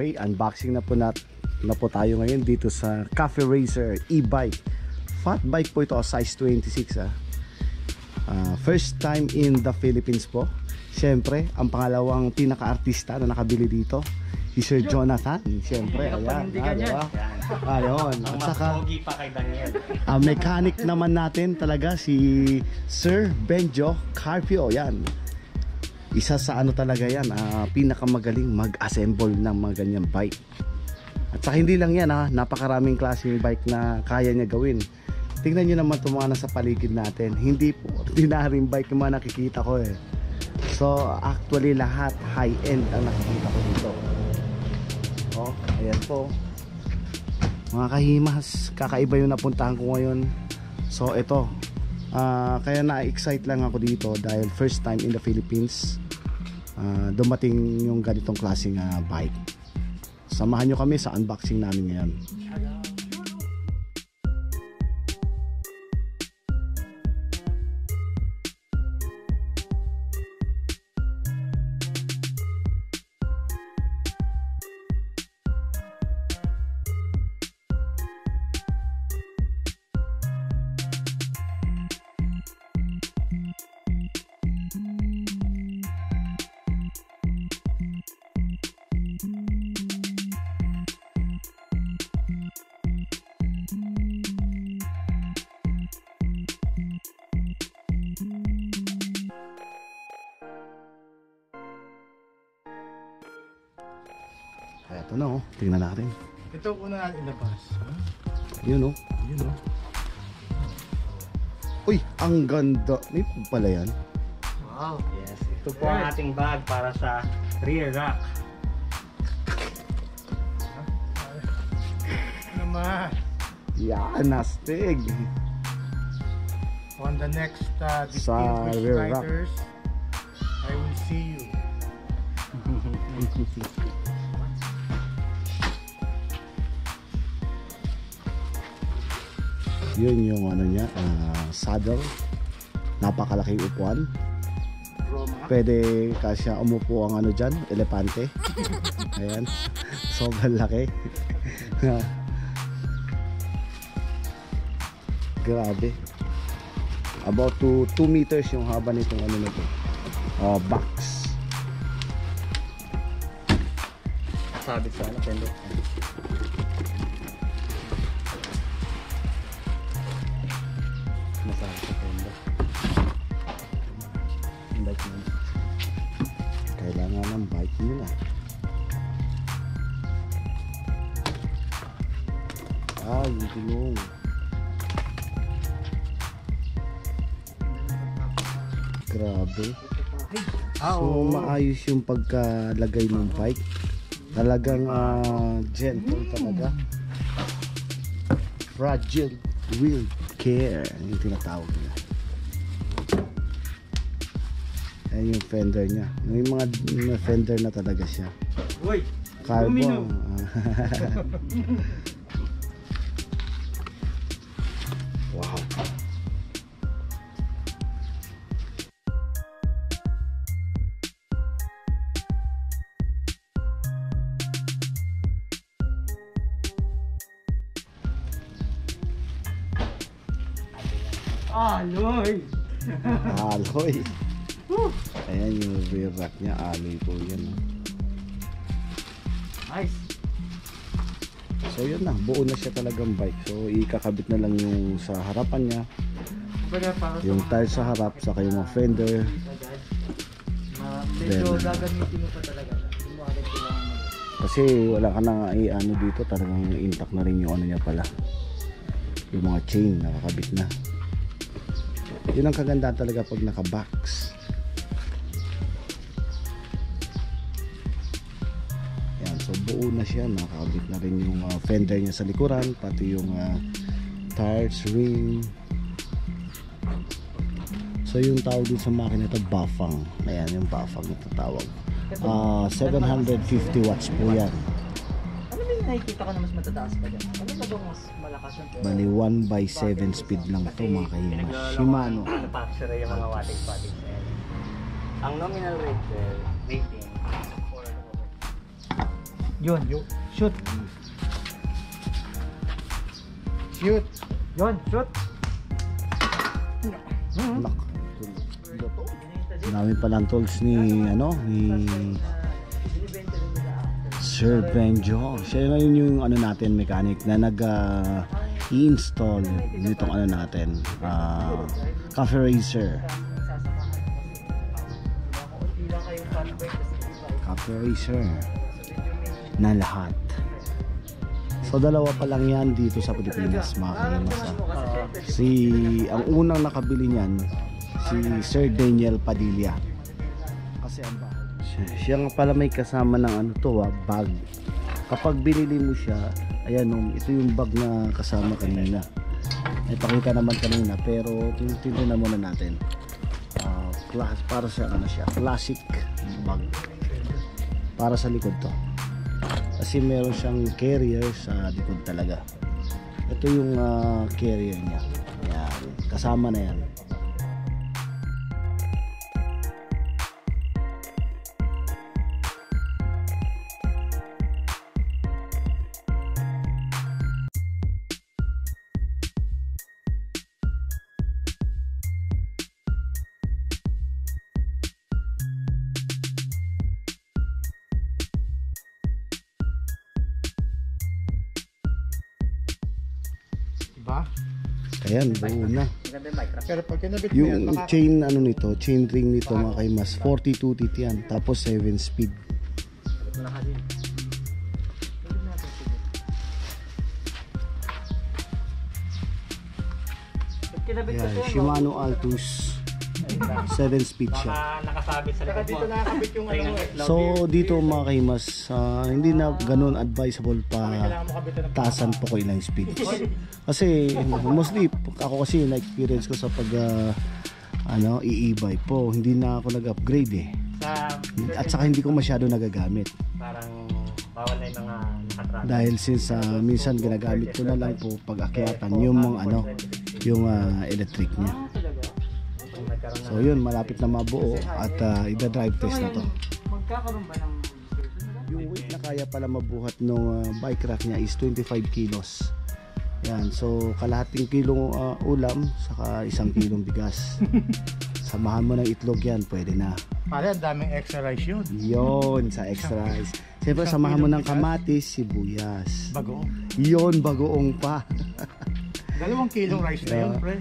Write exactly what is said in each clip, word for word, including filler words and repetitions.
Okay, unboxing na po na, na po tayo ngayon dito sa Cafe Racer e-bike. Fat bike po ito, size twenty-six ah. Uh, first time in the Philippines po. Siyempre, ang pangalawang pinaka-artista na nakabili dito si Sir Jonathan. Siyempre, ayan. Ayun. At saka, ang mechanic naman natin talaga si Sir Benjo Carpio. Yan. Isa sa ano talaga yan, uh, pinakamagaling mag-assemble ng mga ganyang bike. At saka hindi lang yan ha, napakaraming klaseng bike na kaya niya gawin. Tingnan nyo naman ito mga nasa paligid natin. Hindi po ordinaryong bike yung mga nakikita ko eh. So actually lahat high-end ang nakikita ko dito. Oh, ayan po. Mga kahimas, kakaiba yung napuntahan ko ngayon. So ito, uh, kaya na-excite lang ako dito dahil first time in the Philippines uh, dumating yung ganitong klaseng uh, bike. Samahan nyo kami sa unboxing namin ngayon. Ito na oh, tingnan natin. Ito una natin labas. Yun oh. Yun oh. Uy, ang ganda. May pala yan. Wow, yes. Ito po ang ating bag para sa rear rack. Naman. Yan, nastig. On the next uh, Distinguished Riders, I will see you. Yun yung ano niya, uh, saddle, napakalaki upuan. Pwede kasi umupo ang ano dyan, elepante. Ayan, sobrang laki. Grabe. About to two meters yung haba nitong ano nito, uh, box. Sabit sa ano, pendo. Kailangan ng bike nila. Ah, yung tulong. Grabe. So maayos yung pagkalagay ng bike. Talagang uh, gentle talaga. Fragile wheel care yung tinatawag nila. Ayan yung fender niya. May mga fender na talaga siya. Uy! Carbon. Wow. Aloy! Aloy! Ayan yung rear rack niya, alloy po yan. Nice. So yun na, buo na siya talagang bike. So ikakabit na lang yung sa harapan niya, yung tire sa harap, saka yung mga fender. Medyo gagamitin mo pa talaga kasi wala ka nang i-ano dito, talagang intact na rin yung ano niya pala, yung mga chain nakakabit na. Yun ang kaganda talaga pag naka-box. Ayan, so buo na siya. Nakakabit na rin yung uh, fender niya sa likuran, pati yung uh, tires, ring. So yung tawag din sa makina ito, Bafang. Ayan yung Bafang na tatawag. uh, seven hundred fifty watts po yan. Ano may nakikita ko na mas matataas pa dyan? Ano na ba mas malakas yung pero? Bali one by seven speed lang ito mga kahimas. Shimano. Manufacturer yung mga wattage-wattage. Ang nominal rate rating Yun. Yun. Shoot. Shoot. Yun. Shoot. Lock. Marami palang tools ni ano ni Sir Benjo. Siya yun yung ano natin mechanic na nag uh, i-install nitong ano natin uh, Cafe Racer. Cafe Racer na lahat. So dalawa pa lang yan dito sa Pilipinas makikita. Si ang unang nakabili niyan si Sir Daniel Padilla. Kasi ang bahay. Siya, siya nga pala may kasama ng ano to, ah, bag. Kapag binili mo siya, ayan um, ito yung bag na kasama kanina. Ay pakita naman kanina pero titingnan muna natin. Uh, class para sa ano siya, classic bag. Para sa likod to. Kasi meron siyang carrier sa likod talaga. Ito yung uh, carrier niya. Ayan, kasama na yan. Ayan, buo na. Yung chain ano nito, chain ring nito mga kay mas forty-two teeth yan, tapos seven speed. Ayan, Shimano Altus seven speed siya. So dito mga kay mas uh, hindi na ganun advisable pa taasan po ko ilang speed. Kasi mostly ako kasi na experience ko sa pag uh, ano i-e-bike po, hindi na ako nag-upgrade eh. At saka hindi ko masyado nagagamit. Parang bawal na yung mga nakatrack. Dahil since uh, minsan ginagamit ko na lang po pag-akyatan yung mga ano yung uh, electric niya. So yun, malapit na mabuo at uh, ida-drive test na to. Yung weight na kaya pala mabuhat ng uh, bike rack niya is twenty-five kilos. Yan, so kalahating kilong uh, ulam saka isang kilong bigas. Samahan mo ng itlog yan, pwede na. Pare, ang daming extra rice yun. Yun, sa extra rice. Siyempre, samahan mo ng kamatis, sibuyas. Bagoong. Yun, bagoong pa. Dalawang kilong rice na yun, pre.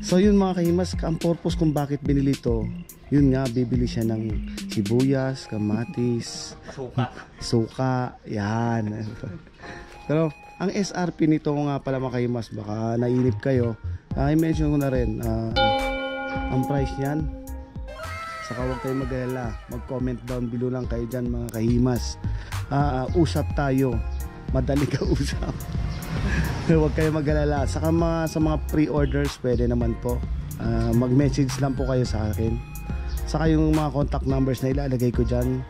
So yun mga kahimas, ang purpose kung bakit binili to, yun nga, bibili siya ng sibuyas, kamatis, suka, suka yan. Pero ang S R P nito nga pala mga kahimas, baka nainip kayo, uh, i-mention ko na rin, uh, ang price niyan, saka huwag kayo mag-alala, mag-comment down below lang kayo dyan mga kahimas. Uh, uh, usap tayo, madali ka usap. Huwag kayo mag-alala. Saka mga, sa mga pre-orders pwede naman po uh, mag-message lang po kayo sa akin. Saka yung mga contact numbers na ilalagay ko dyan.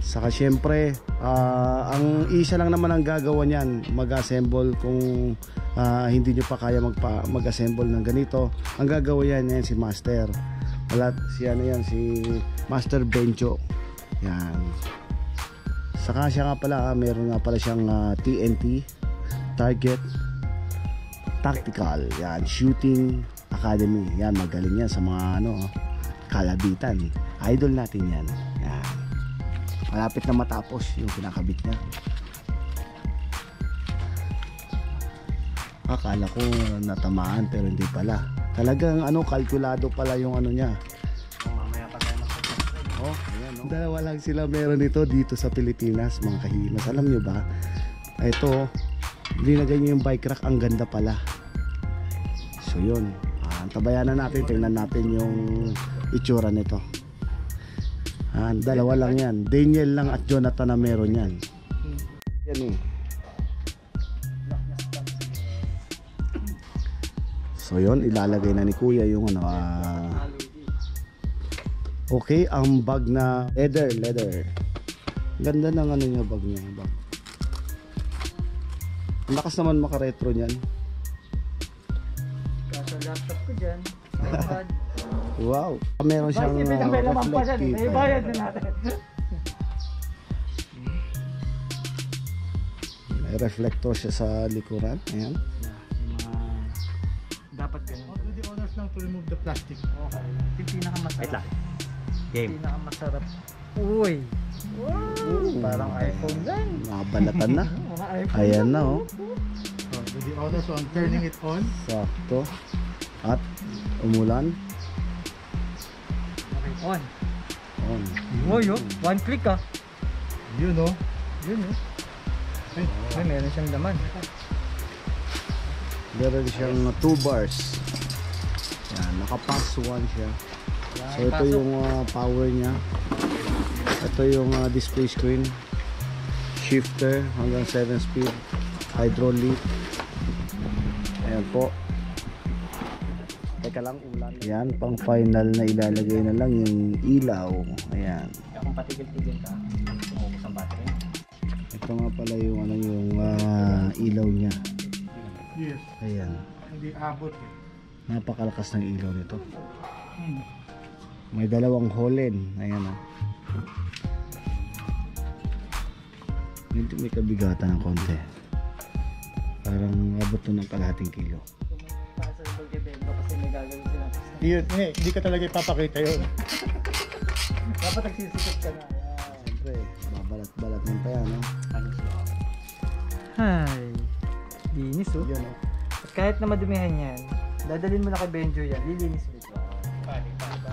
Saka syempre uh, ang isa lang naman ang gagawa nyan, mag-assemble. Kung uh, hindi nyo pa kaya mag-assemble ng ganito, ang gagawa yan, yan si Master. Wala, si ano yan, si Master Benjo. Yan. Saka siya nga pala, ah, meron nga pala siyang uh, T N T, Target, Tactical, yan, Shooting Academy. Yan, magaling yan sa mga ano, kalabitan. Idol natin yan. Yan. Malapit na matapos yung pinakabit niya. Akala ko natamaan pero hindi pala. Talagang ano, kalkulado pala yung ano niya. Dalawa lang sila meron nito dito sa Pilipinas mga kahimas. Alam nyo ba, ito linagay nyo yung bike rack, ang ganda pala. So yun, ah, tabayan na natin, tingnan natin yung itsura nito. Ah, dalawa lang yan, Daniel lang at Jonathan na meron yan. Yan eh. So yun, ilalagay na ni kuya yung ano, ah, okay, ang bag na leather, leather. Ganda ng ano niya, bag niya, bag. Lakas naman maka-retro niyan. Kaso laptop ko diyan. Wow. Meron siyang uh, may bayad na natin. reflector siya sa likuran. Ayan. Yeah, mga... dapat ganun. All the owners lang to remove the plastic. Okay. Yung pinakamasarap. Game. Yung pinakamasarap. Uy! Wow! Parang iPhone lang. Nakabalatan na. Ayan na oh. So, to the owners on turning it on. Sakto. At umulan. Okay, on. On. Uy, oh, one click ah. Yun oh. Yun oh. Ay, ay, meron siyang laman. Meron siyang two bars. Yan, nakapass one siya. So ito yung uh, power niya. Ito yung uh, display screen. Shifter hanggang seven speed. Hydraulic. Ayan po. Teka lang, ulan. Ayan, pang final na ilalagay na lang yung ilaw. Ayan. Kung patigil-tigil ka, umubos ang battery. Ito nga pala yung ano yung uh, ilaw niya. Yes. Ayan. Hindi abot eh. Napakalakas ng ilaw nito. Hmm. May dalawang holen. Ayan ah. Hindi may kabigatan ng konti. Parang abot to ng kalahating kilo. Kasi may gagawin sila. Yun, eh, hindi ka talaga ipapakita yun. Dapat nagsisikot ka na. Siyempre, babalat-balat ng tayo, no? Ay, linis oh. Yun, oh. At kahit na madumihan yan, dadalhin mo na kay Benjo yan, lilinis ulit. Paano, paano ba?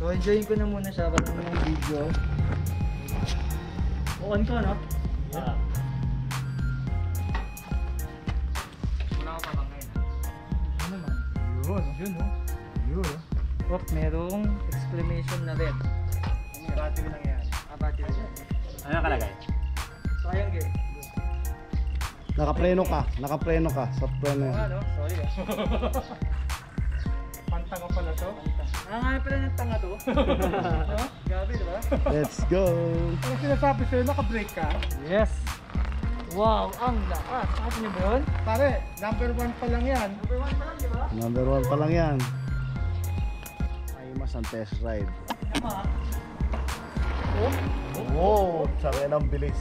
So, enjoyin ko na muna siya, ba't mo ng video. O, on ko, no? Yeah. Wala ko pa ngayon. Ano naman? Yun, yun, oh. Yun, oh. Oop, merong exclamation na red. Ang battery lang yan. Ah, battery lang. Ano nakalagay? Sayang eh. Nakapreno ka. Nakapreno ka. Sa preno yan. Oo, ano? Sorry ah. Pantanga pala to. Pantanga. Ah, nga pala ng tanga to. No? Gabi, diba? Let's go! Ano sinasabi sa'yo? Nakabrake ka? Yes! Wow! Ang lakas! Sabi niyo ba yun? Pare, number one pa lang yan. Number one pa lang, diba? Number one pa lang yan. Ang test ride. Oh, sabi ng bilis.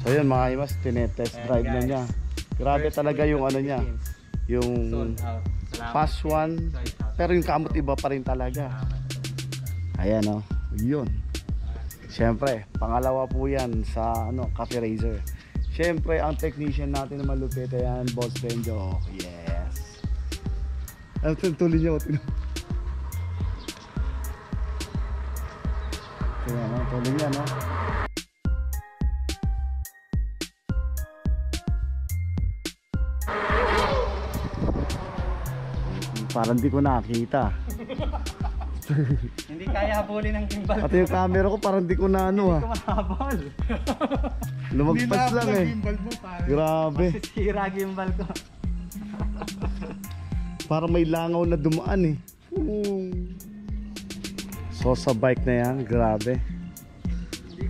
So yun mga imas, tinetest ride na niya. Grabe talaga yung ano niya. Yung pass one. Pero yung kamot iba pa rin talaga. Ayan o. Oh, yun. Siyempre, pangalawa po yan sa ano, Cafe Racer. Siyempre, ang technician natin na malupit yan, Boss Benjo. Yes. Ang tuloy niya ko Ayan, no? Parang di ko nakita. Hindi kaya habulin ng gimbal. At yung camera ko parang di ko na ano. Hindi ko mahabol. Lumagpas lang eh. Grabe. Masisira gimbal ko. Parang may langaw na dumaan eh. So sa bike na yan, grabe.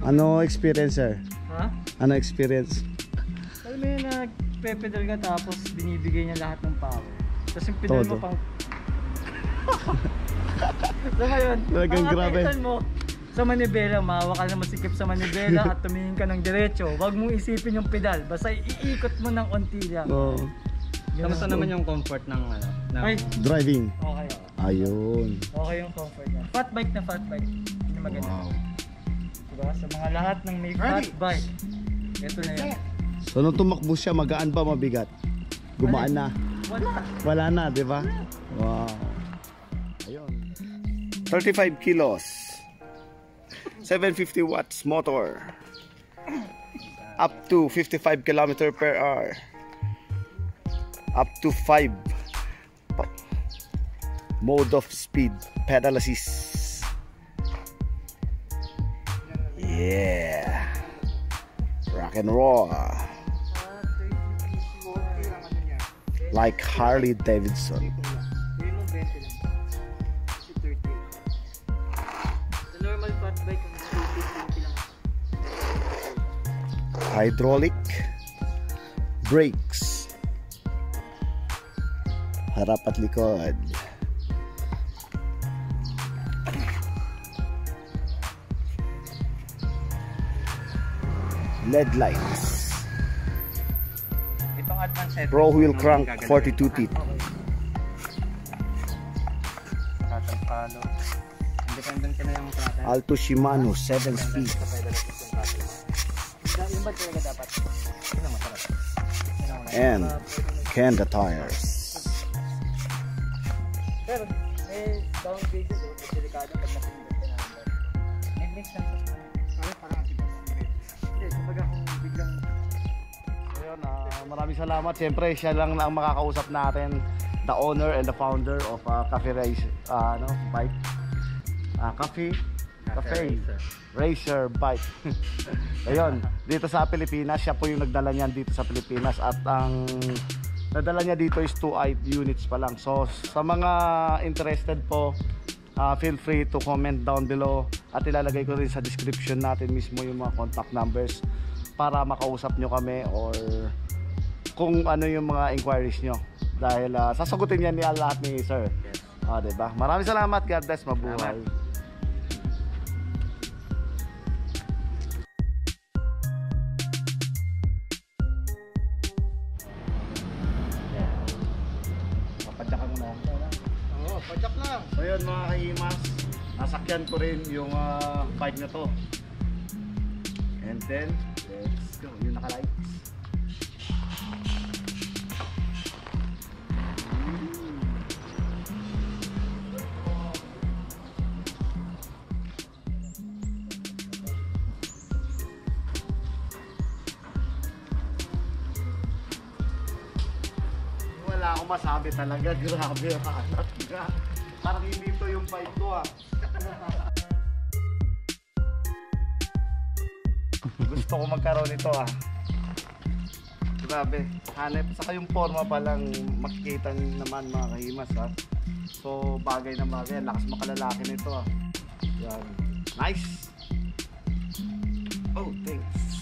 Ano experience sir? Ha? Ano experience? Alam mo yun, nagpe-pedal ka tapos binibigay niya lahat ng power. Tapos yung pedal mo pang... So ngayon, talagang grabe. Mo sa manibela, maawa ka na masikip sa manibela at tumingin ka ng diretso. Huwag mong isipin yung pedal, basta iikot mo ng onti lang. Oo. Oh. Kamusta naman yung comfort ng ano? Ng... Ay, driving. Okay. Ayun. Okay yung comfort niya. Fat bike na fat bike. Hindi maganda. Wow. Diba? Sa mga lahat ng may fat bike. Ito na yan. So nung tumakbo siya, magaan ba mabigat? Gumaan na. Wala. Wala na, di ba? Wow. Ayun. thirty-five kilos. seven hundred fifty watts motor. Up to fifty-five kilometers per hour. Up to five mode of speed pedal assist. Yeah, rock and roll like Harley Davidson. Hydraulic brakes. Harap at likod. L E D lights. Pro wheel crank, forty-two teeth. Altus Shimano, seven speed. And Kenda tires. Maraming salamat. Siyempre, siya lang na ang makakausap natin. The owner and the founder of uh, Cafe Racer, uh, no, Bike. Uh, Cafe, Cafe, Cafe Racer. Racer Bike. Ayun, dito sa Pilipinas, siya po yung nagdala niyan dito sa Pilipinas. At ang nadala niya dito is two units pa lang. So, sa mga interested po, Uh, feel free to comment down below at ilalagay ko rin sa description natin mismo yung mga contact numbers para makausap nyo kami or kung ano yung mga inquiries nyo dahil uh, sasagutin yan ni lahat ni sir. Yes. Ah, diba? Maraming salamat. God bless. Mabuhay. Salamat. So yun mga kaimas, nasakyan ko rin yung uh, bike na to. And then, let's go. Yung naka-lights. Mm. Wala akong masabi talaga. Grabe yung anak. Grabe. Parang hindi ito yung bike ko ah. Gusto ko magkaroon ito ah. Grabe, hanap. Saka yung forma palang makikita naman mga kahimas ah. So bagay na bagay. Lakas makalalaki nito ah. Grabe. Nice! Oh, thanks!